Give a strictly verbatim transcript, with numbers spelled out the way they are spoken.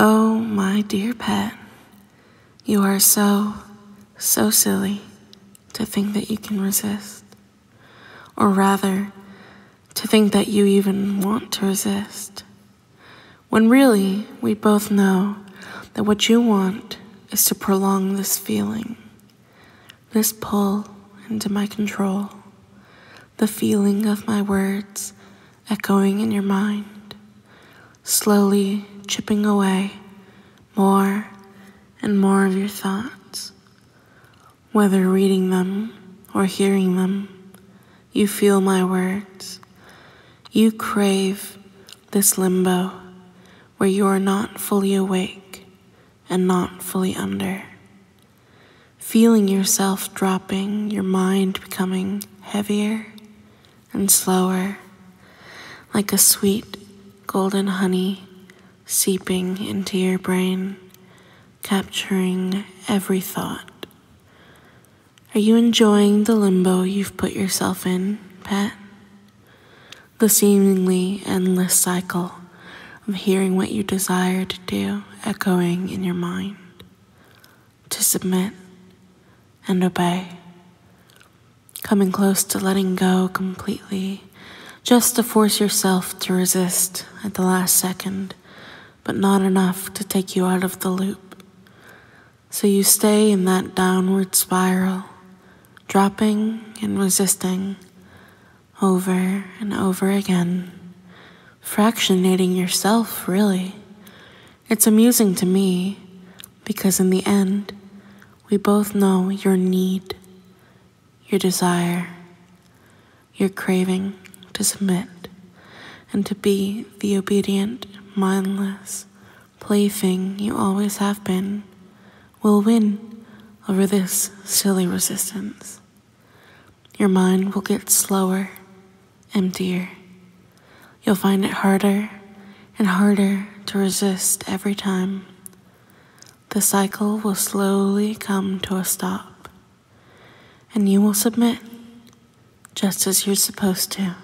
Oh, my dear pet, you are so, so silly to think that you can resist, or rather, to think that you even want to resist, when really we both know that what you want is to prolong this feeling, this pull into my control, the feeling of my words echoing in your mind, slowly chipping away more and more of your thoughts. Whether reading them or hearing them, you feel my words. You crave this limbo where you are not fully awake and not fully under. Feeling yourself dropping, your mind becoming heavier and slower, like a sweet golden honey seeping into your brain, capturing every thought. Are you enjoying the limbo you've put yourself in, pet? The seemingly endless cycle of hearing what you desire to do echoing in your mind, to submit and obey, coming close to letting go completely, just to force yourself to resist at the last second, but not enough to take you out of the loop. So you stay in that downward spiral, dropping and resisting over and over again, fractionating yourself, really. It's amusing to me, because in the end, we both know your need, your desire, your craving to submit and to be the obedient, mindless plaything you always have been will win over this silly resistance. Your mind will get slower, emptier. You'll find it harder and harder to resist every time. The cycle will slowly come to a stop, and you will submit just as you're supposed to.